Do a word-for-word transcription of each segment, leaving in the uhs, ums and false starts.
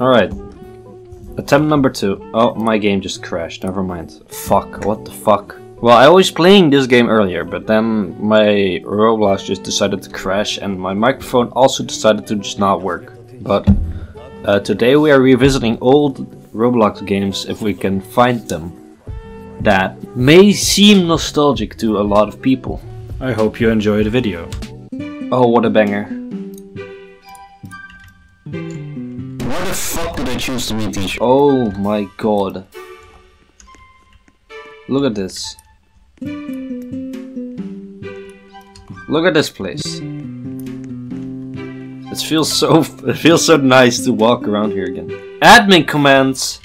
Alright. Attempt number two. Oh, my game just crashed. Never mind. Fuck. What the fuck? Well, I was playing this game earlier, but then my Roblox just decided to crash and my microphone also decided to just not work. But uh, today we are revisiting old Roblox games if we can find them. That may seem nostalgic to a lot of people. I hope you enjoy the video. Oh, what a banger. Why the fuck did I choose to be teacher? Oh my god. Look at this. Look at this place. It feels so it feels so nice to walk around here again. Admin commands.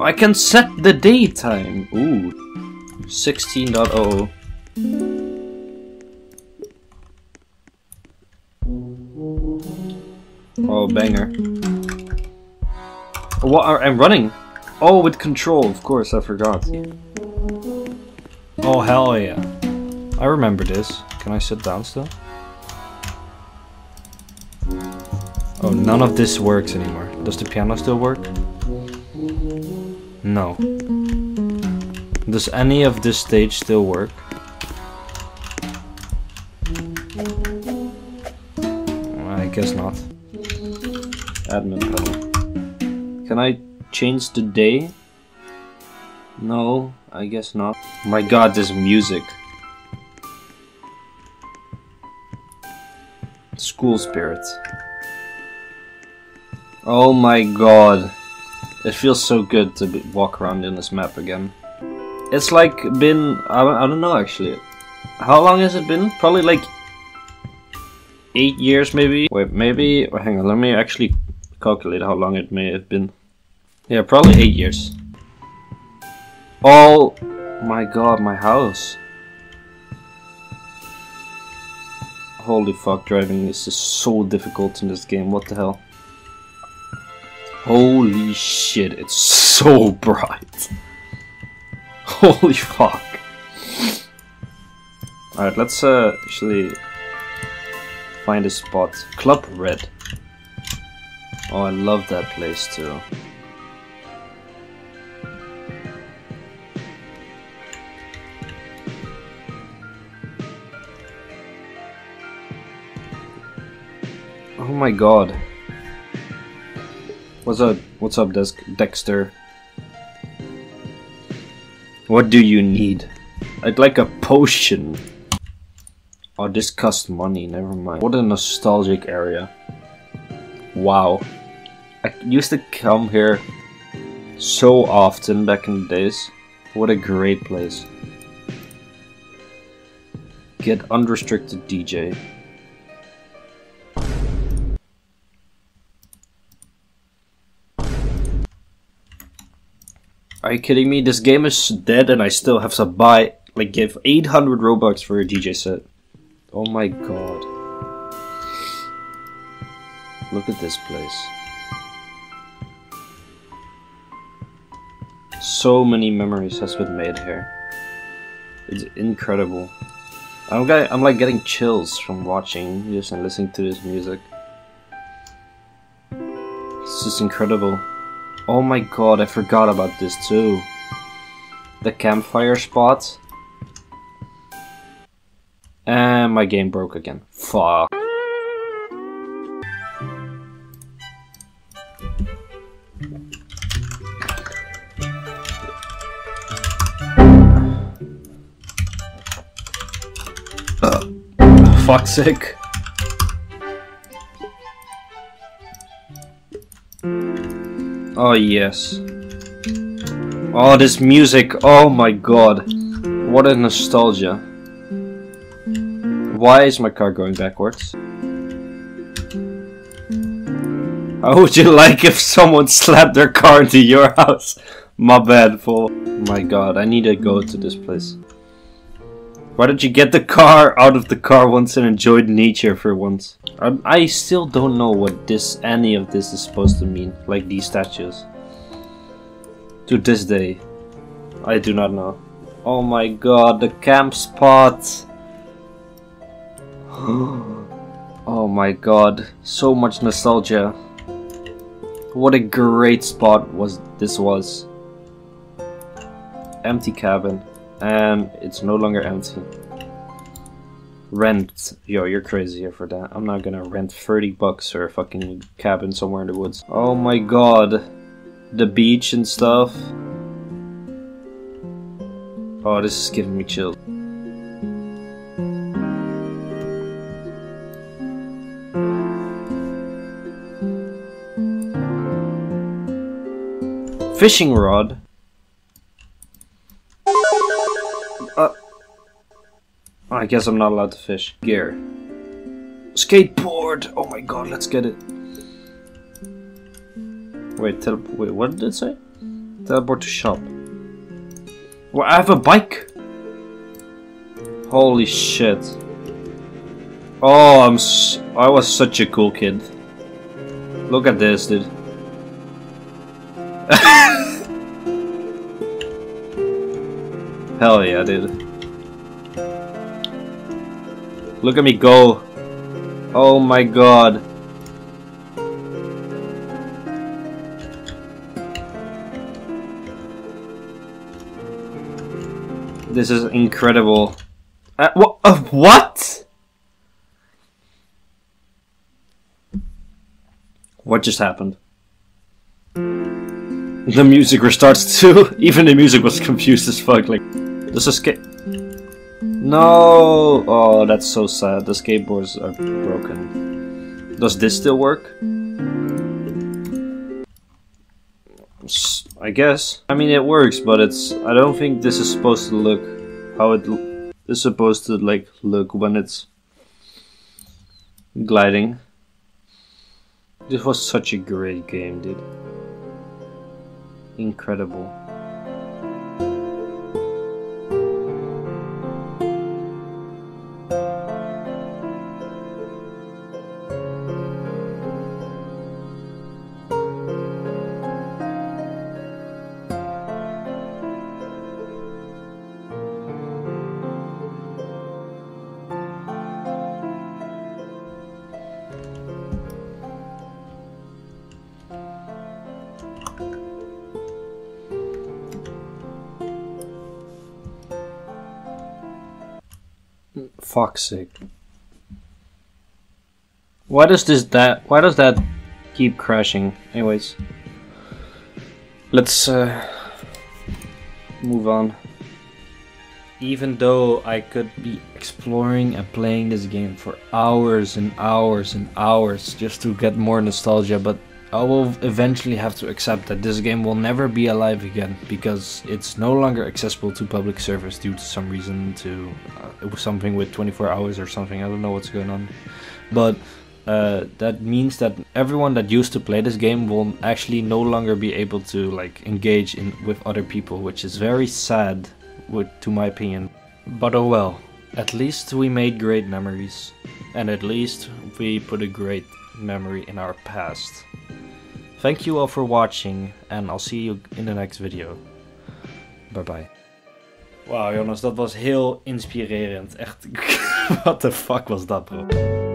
I can set the daytime. Ooh. sixteen point zero. Oh, banger. What are I'm running? Oh, with control, of course, I forgot. Oh, hell yeah. I remember this. Can I sit down still? Oh, none of this works anymore. Does the piano still work? No. Does any of this stage still work? I guess not. Admin panel. Can I change the day? No, I guess not. My god, this music. School spirit. Oh my god. It feels so good to be walk around in this map again. It's like been, I don't, I don't know actually. How long has it been? Probably like eight years maybe? Wait, maybe, hang on, let me actually calculate how long it may have been. Yeah, probably eight years. Oh my god, my house. Holy fuck, driving is just so difficult in this game, what the hell. Holy shit, it's so bright. Holy fuck. Alright, let's uh, actually find a spot. Club Red. Oh, I love that place too. Oh my god. What's up? What's up, Desk Dexter? What do you need? I'd like a potion. Oh, this costs money, never mind. What a nostalgic area. Wow. I used to come here so often back in the days. What a great place. Get unrestricted D J. Are you kidding me? This game is dead and I still have to buy, like, give eight hundred Robux for a D J set. Oh my god. Look at this place. So many memories has been made here. It's incredible. I'm, got, I'm like getting chills from watching this and listening to this music. It's just incredible. Oh my god, I forgot about this too. The campfire spot. And my game broke again. Fuck. Uh, fuck's sake. Oh yes. Oh, this music. Oh my god. What a nostalgia. Why is my car going backwards? How would you like if someone slapped their car into your house? My bad, fool. My god, I need to go to this place. Why don't you get the car out of the car once and enjoy nature for once? I still don't know what this, any of this is supposed to mean, like these statues. To this day, I do not know. Oh my god, the camp spot! Oh my god, so much nostalgia. What a great spot was this was. Empty cabin, and it's no longer empty. Rent. Yo, you're crazy here for that. I'm not gonna rent thirty bucks for a fucking cabin somewhere in the woods. Oh my god. The beach and stuff. Oh, this is giving me chills. Fishing rod. Uh, I guess I'm not allowed to fish. Gear. Skateboard. Oh my god, let's get it. Wait, tele wait, what did it say? Teleport to shop. Well, I have a bike. Holy shit. Oh, I'm s I was such a cool kid. Look at this, dude. Hell yeah, dude. Look at me go. Oh my god. This is incredible. Uh, wh uh, what? What just happened? The music restarts too. Even the music was confused as fuck. Like, this is skate. No. Oh, that's so sad. The skateboards are broken. Does this still work? I guess. I mean, it works, but it's. I don't think this is supposed to look how it is supposed to like look when it's gliding. This was such a great game, dude. Incredible. Fuck's sake. Why does this that why does that keep crashing? Anyways, let's uh, move on. Even though I could be exploring and playing this game for hours and hours and hours just to get more nostalgia, but I will eventually have to accept that this game will never be alive again because it's no longer accessible to public service due to some reason, to uh, something with twenty-four hours or something. I don't know what's going on, but uh, that means that everyone that used to play this game will actually no longer be able to like engage in with other people, which is very sad, with, to my opinion. But oh well, at least we made great memories, and at least we put a great memory in our past. Thank you all for watching, and I'll see you in the next video. Bye bye. Wauw jongens, dat was heel inspirerend. Echt, what the fuck was dat, bro?